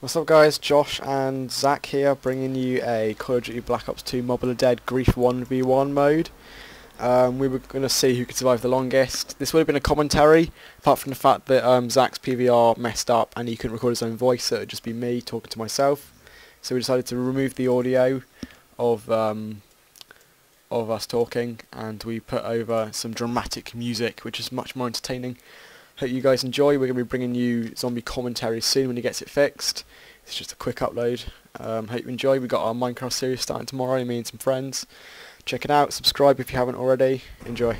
What's up guys, Josh and Zac here, bringing you a Call of Duty Black Ops 2 Mob of the Dead Grief 1v1 mode. We were going to see who could survive the longest. This would have been a commentary, apart from the fact that Zac's PVR messed up and he couldn't record his own voice, so it would just be me talking to myself. So we decided to remove the audio of us talking, and we put over some dramatic music, which is much more entertaining. Hope you guys enjoy. We're going to be bringing you zombie commentary soon when he gets it fixed. It's just a quick upload. Hope you enjoy. We've got our Minecraft series starting tomorrow, me and some friends. Check it out, subscribe if you haven't already. Enjoy.